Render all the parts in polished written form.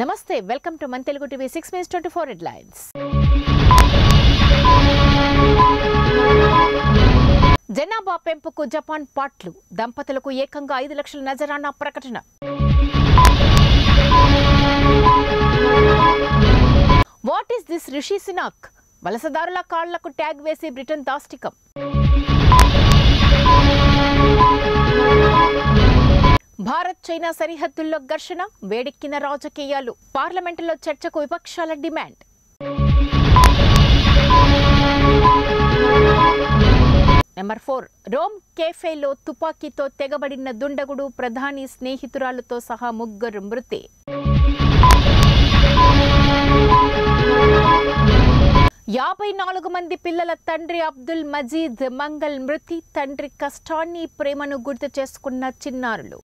నమస్తే welcome to మన Telugu TV 6/24 head lines. జనాభా పెంపుకు జపాన్ పాట్లు, దంపతులకు ఏకంగా 5 లక్షల నజరానా ప్రకటన. What is this Rishi Sunak, వలసదారుల కాళ్లకు ట్యాగ్ వేసి బ్రిటన్ దాష్టికం. భారత్ చైనా సరిహద్దుల్లో ఘర్షణ, వేడెక్కిన రాజకీయాలు, పార్లమెంటులో చర్చకు విపక్షాల డిమాండ్. నెంబర్ 4. రోమ్ కేఫేలో తుపాకీతో తెగబడిన దుండగుడు, ప్రధాని స్నేహితురాలతో సహా ముగ్గురు మృతి. యాభై 4 మంది పిల్లల తండ్రి అబ్దుల్ మజీద్ మంగల్ మృతి, తండ్రి కష్టాన్ని ప్రేమను గుర్తు చేసుకున్న చిన్నారులు.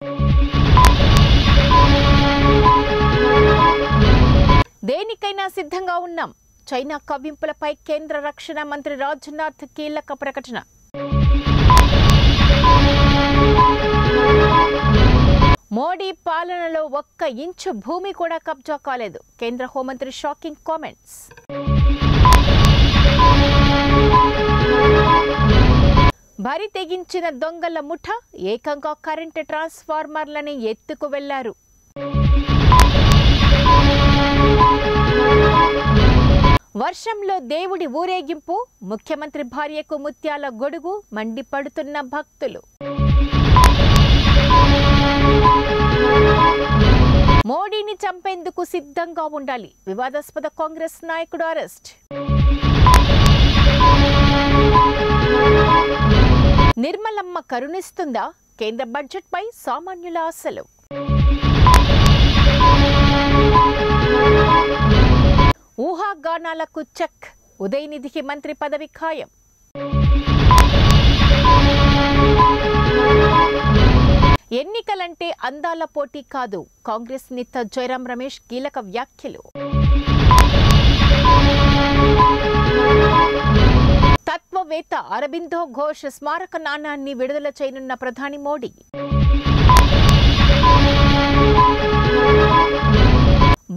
దేనికైనా సిద్ధంగా ఉన్నాం, చైనా కవ్వింపులపై కేంద్ర రక్షణ మంత్రి రాజ్నాథ్ కీలక ప్రకటన. మోడీ పాలనలో ఒక్క ఇంచు భూమి కూడా కబ్జా కాలేదు, కేంద్ర హోంమంత్రి షాకింగ్ కామెంట్స్. భరి తెగించిన దొంగల ముఠ, ఏకంగా కరెంటు ట్రాన్స్ఫార్మర్లని ఎత్తుకు వెళ్లారు. వర్షంలో దేవుడి ఊరేగింపు, ముఖ్యమంత్రి భార్యకు ముత్యాల గొడుగు, మండిపడుతున్న భక్తులు. మోడీని చంపేందుకు సిద్ధంగా ఉండాలి, వివాదాస్పద కాంగ్రెస్ నాయకుడు అరెస్ట్. నిర్మలమ్మ కరుణిస్తుందా, కేంద్ర బడ్జెట్ పై సామాన్యుల ఆశలు. ఊహాగానాలకు చెక్, ఉదయనిధికి మంత్రి పదవి ఖాయం. ఎన్నికలంటే అందాల పోటీ కాదు, కాంగ్రెస్ నేత జయరాం రమేష్ కీలక వ్యాఖ్యలు. తత్వవేత్త అరబిందో ఘోష్ స్మారక నాణాన్ని విడుదల చేయనున్న ప్రధాని మోడీ.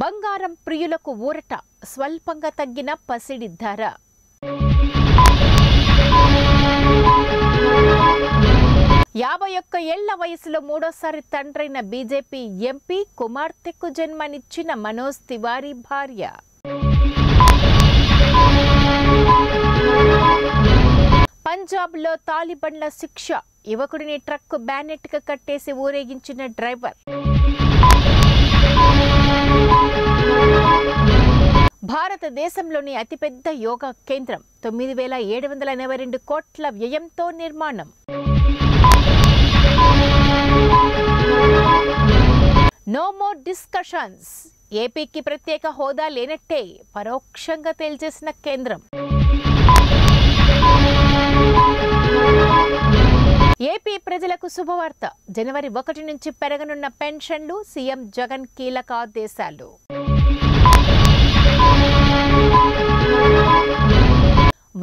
బంగారం ప్రియులకు ఊరట, స్వల్పంగా తగ్గిన పసిడి ధర. యాభై 51 ఏళ్ల వయసులో మూడోసారి తండ్రైన బీజేపీ ఎంపీ, కుమార్తెకు జన్మనిచ్చిన మనోజ్ తివారీ భార్య. పంజాబ్లో తాలిబన్ల శిక్ష, యువకుడిని ట్రక్ బ్యానెట్గా కట్టేసి ఊరేగించిన డ్రైవర్. భారతదేశంలోని అతిపెద్ద యోగా కేంద్రం 9,782 కోట్ల వ్యయంతో నిర్మాణం. నో మోర్ డిస్కషన్స్, ఏపీకి ప్రత్యేక హోదా లేనట్టే పరోక్షంగా తేల్చేసిన కేంద్రం. ఏపీ ప్రజలకు శుభవార్త, జనవరి 1 నుంచి పెరగనున్న పెన్షన్లు, సీఎం జగన్ కీలక ఆదేశాలు.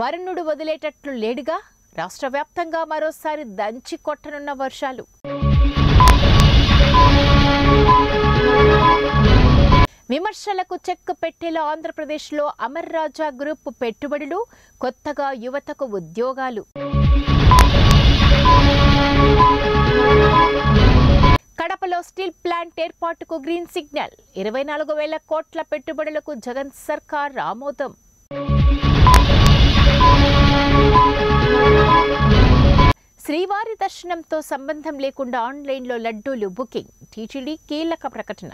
వరుణుడు వదిలేటట్లు లేడుగా, రాష్ట్ర వ్యాప్తంగా మరోసారి దంచి కొట్టనున్న వర్షాలు. విమర్శలకు చెక్ పెట్టేలా ఆంధ్రప్రదేశ్లో అమర్ రాజా గ్రూప్ పెట్టుబడులు, కొత్తగా యువతకు ఉద్యోగాలు. కడపలో స్టీల్ ప్లాంట్ ఏర్పాటుకు గ్రీన్ సిగ్నల్, 24,000 కోట్ల పెట్టుబడులకు జగన్ సర్కార్ ఆమోదం. శ్రీవారి దర్శనంతో సంబంధం లేకుండా ఆన్లైన్లో లడ్డూలు బుకింగ్, టీటీడీ కీలక ప్రకటన.